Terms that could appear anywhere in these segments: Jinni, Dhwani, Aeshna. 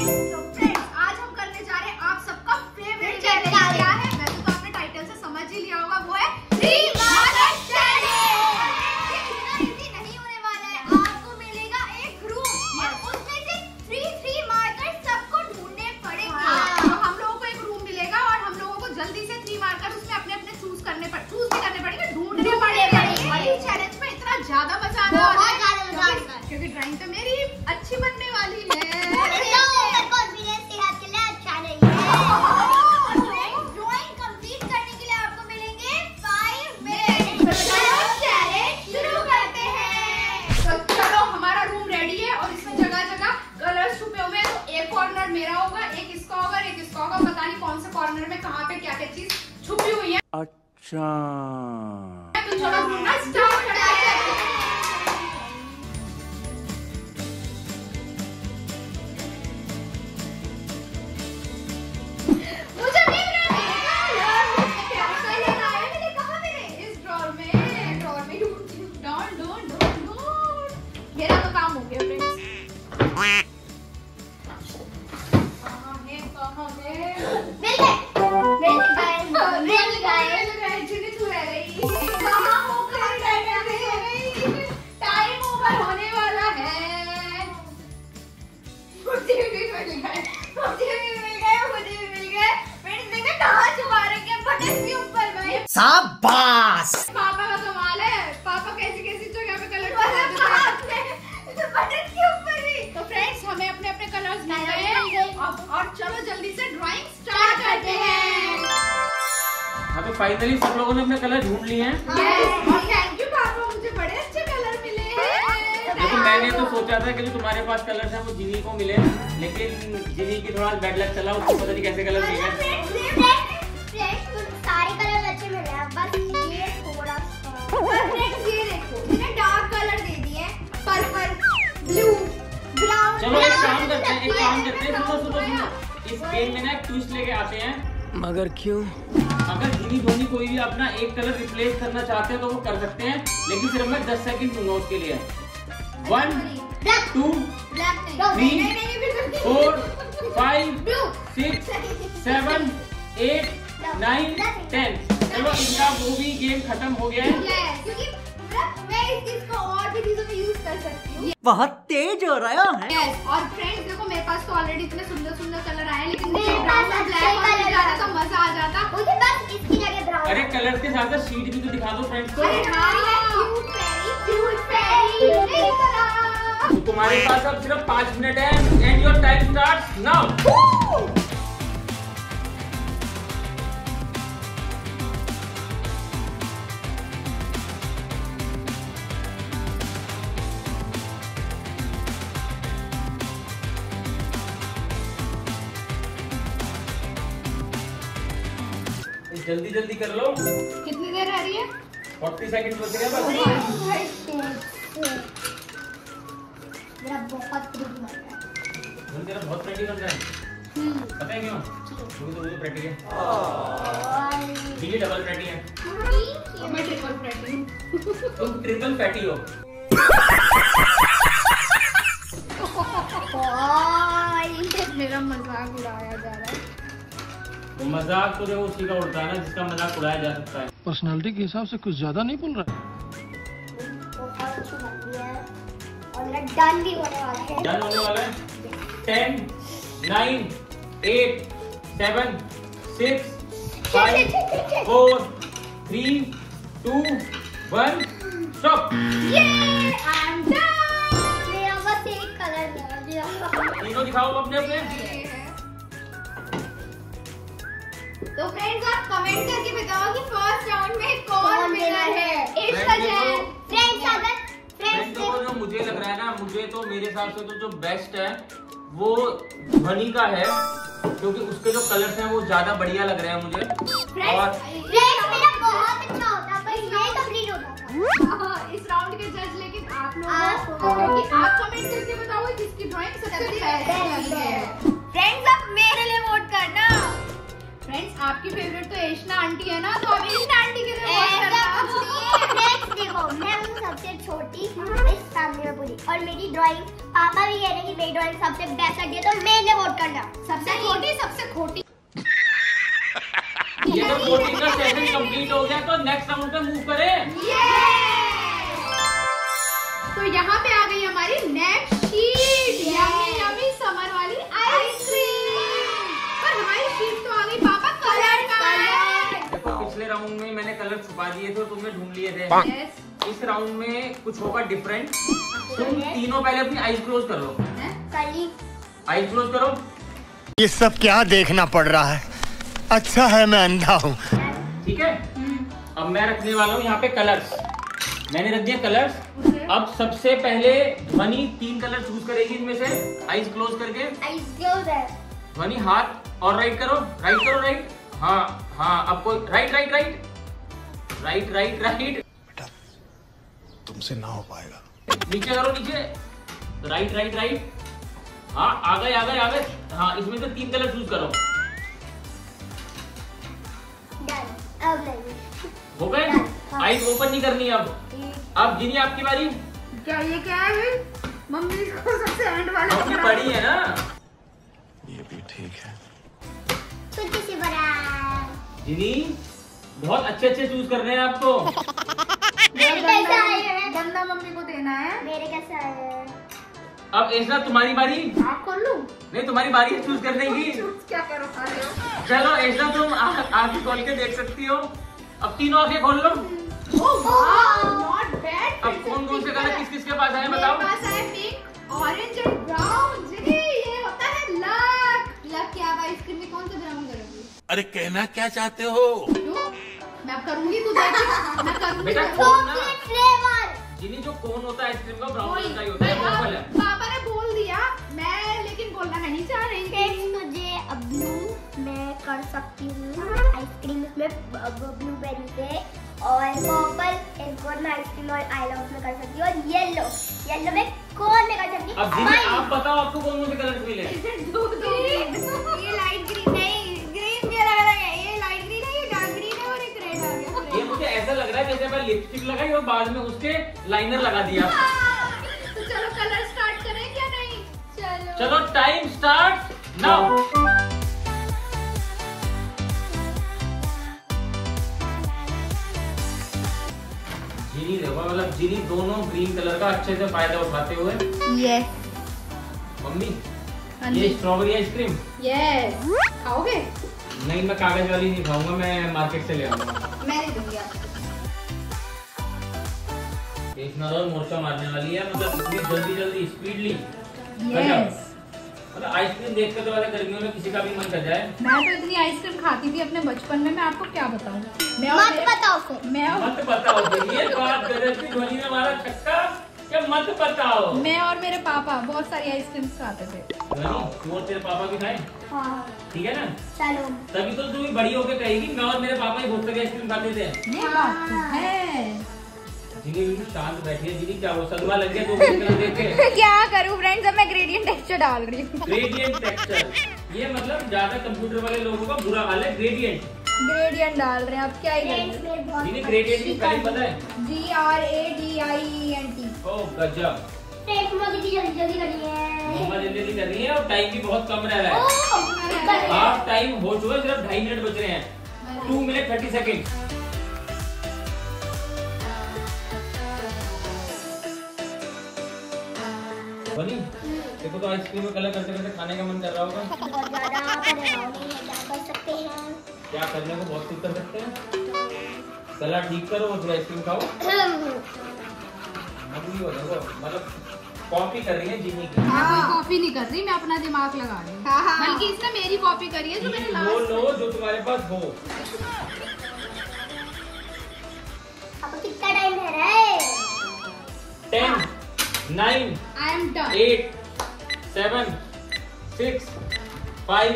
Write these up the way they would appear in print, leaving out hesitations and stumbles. तो फ्रेंड्स आज हम करने जा रहे हैं आप सबका फेवरेट चैलेंज क्या है। वैसे तो आपने टाइटल से समझ ही लिया होगा, वो है 3 मार्कर चैलेंज। ये इतना इजी नहीं होने वाला है। आपको मिलेगा एक रूम और उसमें से 3 मार्कर सबको ढूंढने पड़ेंगे। तो हम लोगों को एक रूम मिलेगा और हम लोगों को जल्दी से 3 मार्कर उसमें अपने चूज करने पड़ेंगे, ढूंढने पड़ेंगे। और इस चैलेंज में इतना ज्यादा मजा आने वाला है क्योंकि ड्राइंग तो मेरी अच्छी बनने वाली है। अच्छा तो चलो ढूंढना स्टार्ट करते हैं। मुझे मिल रहा है यार, मुझे क्या सही रहा है। मैंने कहा मेरे इस ड्रॉर में डोंट मेरा तो काम हो गया फ्रेंड्स। कहां है मिल गए शाबाश। पापा का कमाल है, पापा कैसी जगह पे कलर बटन के ऊपर भी। तो फ्रेंड्स हमें अपने कलर्स मिल गए हैं और चलो जल्दी से ड्राइंग स्टार्ट करते हैं। हाँ तो फाइनली सब लोगों ने अपने कलर ढूंढ लिए हैं। थैंक यू पापा, मुझे बड़े अच्छे कलर मिले हैं। लेकिन मैंने तो सोचा था कि जो तुम्हारे पास कलर है वो जिनी को मिले, लेकिन जिनी की थोड़ा बैड लक चला, उसको पता नहीं कैसे कलर मिले। बस ये थोड़ा सा फ्रेंड्स ये देखो, मैंने डार्क कलर दे दिए, पर्पल, ब्लू, ब्राउन। चलो एक काम करते हैं सुनो, इस गेम में ना ट्विस्ट लेके आते हैं। मगर क्यों? अगर जिनी कोई भी अपना एक कलर रिप्लेस करना चाहते हैं तो वो कर सकते हैं, लेकिन सिर्फ मैं 10 सेकंड दूंगा उसके लिए। 1 2 3 4 5 6 7 8 9 10। चलो इनका वो भी गेम खत्म हो गया है। क्योंकि मैं इस चीज को और भी चीजों में यूज कर सकती हूँ। बहुत तेज हो रहा है। और फ्रेंड्स देखो मेरे पास तो ऑलरेडी इतने सुंदर कलर आए, लेकिन मुझे ब्राउन और ब्लैक वाले ज्यादा तो मजा आ जाता। मुझे बस इसकी जगह ब्राउन। अरे कलर के साथ साथ शीट भी तो दिखा दो फ्रेंड्स को। अरे तुम्हारे पास अब सिर्फ 5 मिनट है and your time starts now. जल्दी कर लो। कितनी देर आ रही है? 40 सेकंड बचे हैं बस। मेरा बहुत प्रैक्टिकल है। पता है क्यों? तो प्रैक्टिकल है। ये डबल फैटी है। मैं ट्रिपल फैटी हूं। तुम ट्रिपल फैटी हो। मेरा मजाक उड़ाया जा रहा है। तो मजाक तो देखो उसी का उड़ता है ना जिसका मजाक उड़ाया जा सकता है। पर्सनालिटी के हिसाब से कुछ ज्यादा नहीं बोल रहा है। डन भी होने वाला है। 10 9 8 7 6 5 4 3 2 1 स्टॉप। मेरा बस एक कलर है। दिखाओ अपने। तो फ्रेंड्स आप कमेंट करके बताओ कि फर्स्ट राउंड में कौन विनर है। फ्रेंड्स मुझे लग रहा है ना, मुझे तो मेरे हिसाब से तो जो बेस्ट है वो ध्वनि का है, क्योंकि उसके जो कलर्स हैं वो ज्यादा बढ़िया लग रहे हैं मुझे। मेरा बहुत अच्छा होता पर ये कंप्लीट होता इस राउंड के जज। लेकिन आप लोग क्योंकि आप कमेंट करके बताओ किसकी ड्राइंग सबसे बेस्ट है। फ्रेंड्स आप मेरे लिए वोट करना। फ्रेंड्स आपकी फेवरेट तो एशना आंटी है ना, तो अब एशना आंटी के लिए वोट करना। मैं हूँ सबसे छोटी पूरी और मेरी ड्राइंग पापा भी कह रहे कि मेरी ड्राइंग सबसे बेस्ट लगी है तो मैंने वोट करना। सबसे छोटी ये तो वोटिंग का सेशन कंप्लीट हो गया तो नेक्स्ट राउंड पे मूव करें। तो यहाँ पे आ गई हमारी next sheet, yummy yummy summer वाली आइसक्रीम। पर हमारी शीट तो आ गई पापा कलर। देखो पिछले राउंड में मैंने कलर छुपा दिए थे और तुमने ढूंढ लिए थे। इस राउंड में कुछ होगा डिफरेंट। तुम तीनों पहले अपनी आईज क्लोज कर लो, आईज क्लोज करो। ये सब क्या देखना पड़ रहा है, अच्छा है मैं अंधा हूँ। ठीक है, अब मैं रखने वाला हूँ यहाँ पे कलर्स। मैंने रख दिया कलर्स। अब सबसे पहले ध्वनि तीन कलर चूज करेगी इनमें से आईज क्लोज करके। आईज क्लोज है ध्वनि, हाथ और राइट करो, राइट करो, राइट, हाँ हाँ, अब कोई right right right right right right. बेटा तुमसे ना हो पाएगा, नीचे करो, नीचे, राइट राइट राइट, हाँ आ गए आ गए आ गए, हाँ इसमें से तीन कलर चूज करो। हो गए, आईज ओपन नहीं करनी। अब जिनी आपकी बारी। क्या ये क्या है मम्मी, को सबसे एंड वाला पड़ी है ना, ये भी ठीक है। जिनी बहुत अच्छे अच्छे चूज कर रहे हैं आप तो। गंदा मम्मी को देना है, मेरे कैसे आए। अब ऐसा तुम्हारी बारी, आप खोल लूं? नहीं तुम्हारी बारी है चूज करने की। क्या करो, चलो ऐसा तुम आंखें खोल के देख सकती हो। अब तीनों आंखें खोल लो। Not bad. अब कौन कौन से कलर किस किस के पास आए बताओ। मेरे पास आए पिंक, ऑरेंज एंड ब्राउन। जी ये होता है लक। लक क्या भाई, आइसक्रीम में कौन सा ब्राउन करोगी? अरे कहना क्या चाहते हो? मैं करूंगी, तू देख। जिन्हें जो कोन होता है आइसक्रीम का, ब्राउन का ही होता है, वो वाला। पापा ने बोल दिया, मैं लेकिन बोलना नहीं चाह रही थी। मुझे अब ब्लू मैं कर सकती हूँ आइसक्रीम में, ब्लूबेरी पे, और पर्पल एक कोन में आइसक्रीम और आई लव में कर सकती हूँ, और येलो येलो में कोन में कर सकती हूँ। अब जिन्हें आप बताओ आपको कौन से कलर मिले। ये लाइट ग्रीन नहीं, ग्रीन मुझे लग रहा है, ये लाइट ग्रीन है, ये डार्क ग्रीन है, और एक रेड आ गया। ये मुझे ऐसा लग रहा है जैसे मैं लिपस्टिक लगाई और बाद में उसके लाइनर लगा दिया। तो चलो कलर स्टार्ट करें क्या? नहीं चलो टाइम स्टार्ट नाउ। जिनी रवा मतलब जिनी दोनों ग्रीन कलर का अच्छे से फायदा उठाते हुए। यस मम्मी, ये स्ट्रॉबेरी आइसक्रीम यस खाओगे? नहीं मैं कागज वाली नहीं खाऊंगा, मैं मार्केट से ले आऊंगा। मैं नहीं दूंगी आपको। मोर्चा मारने वाली है, मतलब जल्दी जल्दी स्पीडली। मतलब आइसक्रीम देखकर तो वाले गर्मियों में किसी का भी मन कर जाए। मैं तो इतनी आइसक्रीम खाती थी अपने बचपन में, मैं आपको क्या बताऊं। मत बताओ। मैं और मेरे पापा बहुत सारी आइसक्रीम खाते थे। तेरे पापा भी खाए? ठीक है ना, चलो तभी तो तू बड़ी होकर कहेगी मैं और मेरे पापा ही बहुत सारी आइसक्रीम खाते थे। जिनी शांत बैठी है। जिनी क्या वो सलवा लग गया तो देखे। क्या करूं फ्रेंड्स, अब मैं ग्रेडियंट टेक्सचर डाल रही हूं। ग्रेडियंट टेक्सचर ये मतलब ज्यादा कंप्यूटर वाले लोगों का बुरा हाल है। ग्रेडियंट डाल रहे हैं, अब क्या ही करें। जिनी ग्रेडियंट की स्पेलिंग पता है? GRADIENT। ओह गजब, जल्दी जल्दी करनी है, मम्मा जल्दी जल्दी करनी है और टाइम भी बहुत कम रह रहा है। हाफ टाइम हो चुका है, सिर्फ 2.5 मिनट बच रहे हैं। 2 मिनट 30 सेकेंड। देखो तो आइसक्रीम में कलर करते करते खाने का मन कर रहा होगा। बहुत ज़्यादा कर सकते हैं, क्या करने को बहुत कुछ कर सकते हैं। कलर ठीक करो और आइसक्रीम खाओ। मतलब कॉपी कर रही है जिनी की। मैं कोई कॉपी नहीं कर रही, मैं अपना दिमाग लगा रही हूँ, बल्कि इसने मेरी कॉपी करी है। जो तुम्हारे पास हो। कितना टाइम है रे? 10, 9 8, 7, 6, 5,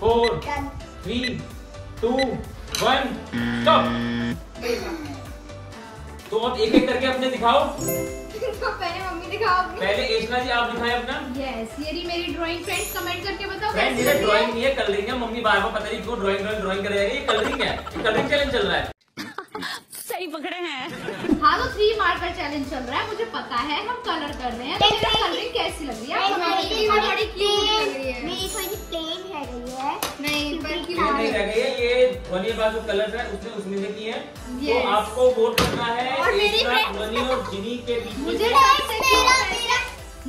4, 3, 2, 1 स्टॉप। तो आप एक एक करके अपने दिखाओ। पहले मम्मी दिखाओ। पहले एशना जी आप दिखाएं अपना। यस ये रही मेरी ड्राइंग। फ्रेंड्स कमेंट करके बताओ कैसी लगी। ड्राइंग ये कलरिंग है, मम्मी बार बार पता नहीं क्यों ड्राइंग कर रही है। ये कलरिंग है, कलरिंग चैलेंज चल रहा है। सही पकड़े हैं। हाँ तो 3 मार्कर चैलेंज चल रहा है, मुझे पता है हम कलर कर रहे हैं। तो मेरा कलरिंग कैसी लग रही है? मेरी थोड़ी प्लेन है गई है। नहीं पर क्यों नहीं रह गई है? ये ध्वनि बाजू कलर है उसने उसमें से की है। तो आपको वोट करना है ध्वनि और जिनी के बीच।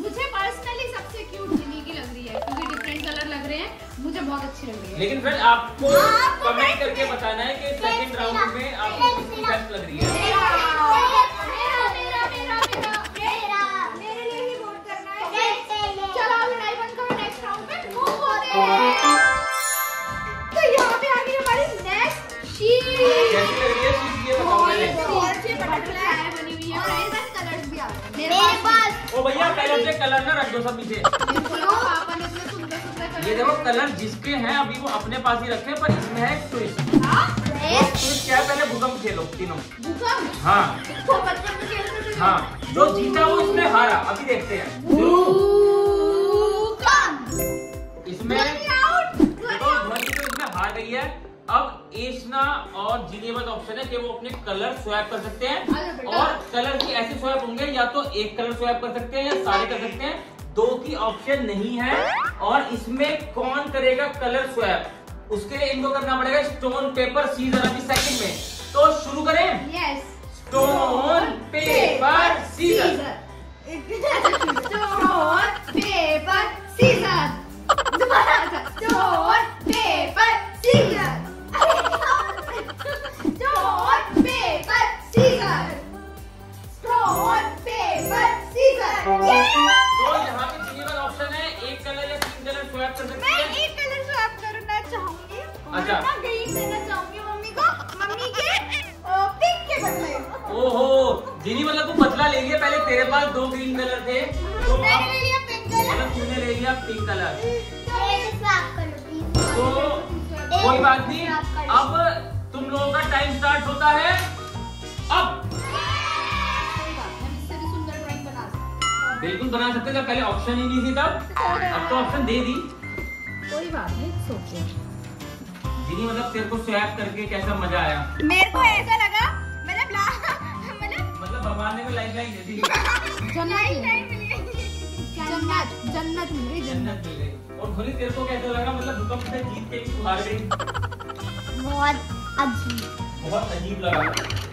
मुझे पर्सनली सबसे क्यूट जिनी की लग रही है क्योंकि डिफरेंट कलर लग रहे हैं, मुझे बहुत अच्छी लग रही है। लेकिन फ्रेंड आपको कमेंट करके बताना है कि सेकंड राउंड में आपको कितनी बेस्ट लग रही है। कलर ना रख दो सब पीछे। ये देखो कलर जिसके हैं अभी वो अपने पास ही रखे, पर इसमें है ट्विस्ट। ट्विस्ट क्या है? पहले भूकंप खेलो तीनों। भूकंप? हाँ हाँ, जो जीता वो इसमें हारा। अभी देखते हैं इसमें हार गई है। अब एशना और जिनी का ऑप्शन है कि वो अपने कलर स्वैप कर सकते हैं, और कलर के ऐसे स्वैप होंगे या तो एक कलर स्वैप कर सकते हैं या सारे कर सकते हैं, दो की ऑप्शन नहीं है। और इसमें कौन करेगा कलर स्वैप, उसके लिए इनको करना पड़ेगा स्टोन पेपर सीजर अभी सेकंड में। तो शुरू करें? Yes. Stone paper scissor. Stone paper scissor. Stone paper scissor. अच्छा मम्मी को मम्मी के पिंक के बदले। ओहो जिनी मतलब तू बदला ले लिया। पहले तेरे पास दो ग्रीन कलर थे तो मैंने ले लिया पिंक कलर। तूने ले लिया पिंक कलर। तो कोई बात नहीं, अब तुम लोगों का टाइम स्टार्ट होता है अब। बिल्कुल बना सकते थे, पहले ऑप्शन ही नहीं थी तब, अब तो ऑप्शन दे दी। कोई बात नहीं सोचो जिनी, मतलब तेरे को स्वैप करके कैसा मजा आया? मेरे को ऐसा लगा मतलब भगवान ने भी लाइफ लाइन दे दी। जन्नत मिल गई। जन्नत मिल गई। और धोनी तेरे को कैसा लगा? मतलब भूकंप से जीत के भी हार गई। बहुत अजीब लगा।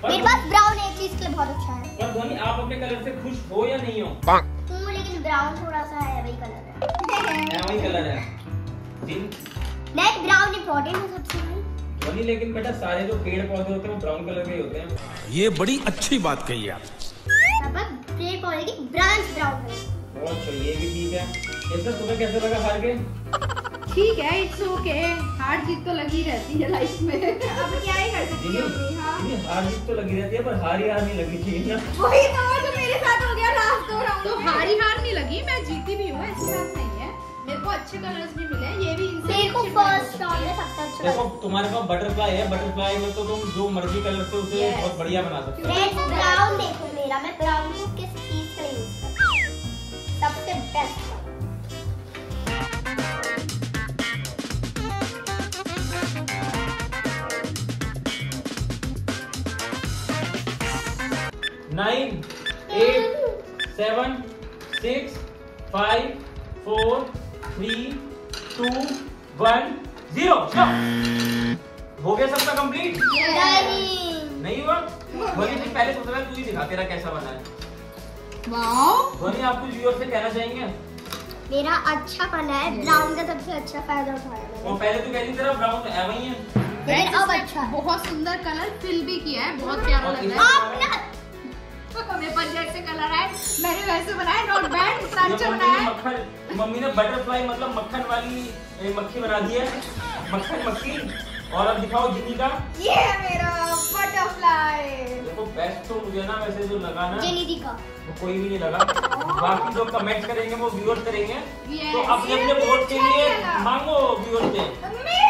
मेरे पास ब्राउन एक चीज के लिए बहुत अच्छा है। पर धोनी आप अपने कलर से खुश हो या नहीं हो? हूँ, लेकिन ब्राउन थोड़ा सा है वही कलर है। वही कलर है नहीं, ब्राउन इंपॉर्टेंट है सबसे ध्वनि। लेकिन बेटा सारे जो पेड़ पौधे होते हैं वो ब्राउन कलर के होते हैं। ये बड़ी अच्छी बात कही आप। पेड़ पौधे की ब्रांच ब्राउन है। बहुत सही, ये भी ठीक है। इसमें तुम्हें कैसे लगा हार के? ठीक है, इट्स ओके। हार जीत तो लगी रहती है लाइफ में। अब क्या ही कर सकती है। हार जीत तो लगी रहती है, पर हार नहीं लगी थी ना। वही तो मेरे साथ हो गया लास्ट दो राउंड। तो हार नहीं लगी, मैं जीती भी हूँ, ऐसी बात नहीं है। मेरे को अच्छे कलर्स भी मिले, ये भी इनसे फर्स्ट राउंड में सबसे अच्छा। देखो तुम्हारे पास बटरफ्लाई है, बटरफ्लाई में तो तुम जो मर्जी कलर से उसे बहुत बढ़िया बना सकते हो। मैं ब्राउन देखो मेरा, मैं ब्राउन को किस चीज से यूज करता हूं सबसे बेस्ट। नाइन 8 7 6 5 4 3 2 1 0। हो गया सबका कंप्लीट? नहीं हुआ? ध्वनि ने पहले सोच रहा है, तू ही दिखा तेरा कैसा बना है। वाओ ध्वनि आप कुछ व्यूअर्स से कहना चाहेंगे? मेरा अच्छा बना है, ब्राउन का सबसे अच्छा फायदा उठाया मैंने। वो पहले तो कहती तेरा ब्राउन ऐसा ही है। रेड अब अच्छा है, बहुत सुंदर कलर फिल भी किया है, बहुत प्यारा लग रहा है। मेरे पास जैसे कलर आए मैंने वैसे बनाया, नॉट बैड, इतना अच्छा बनाया। मम्मी ने बटरफ्लाई मतलब मक्खन वाली मक्खी बना दी है, मक्खन मक्खी। और अब दिखाओ जिनी का। ये है मेरा बटरफ्लाई। देखो बेस्ट तो मुझे ना वैसे जो लगा ना जिनी का वो कोई भी नहीं लगा। बाकी जो कमेंट करेंगे वो व्यूअर्स करेंगे। तो अपने अपने वोट के लिए मांगो व्यूअर्स से।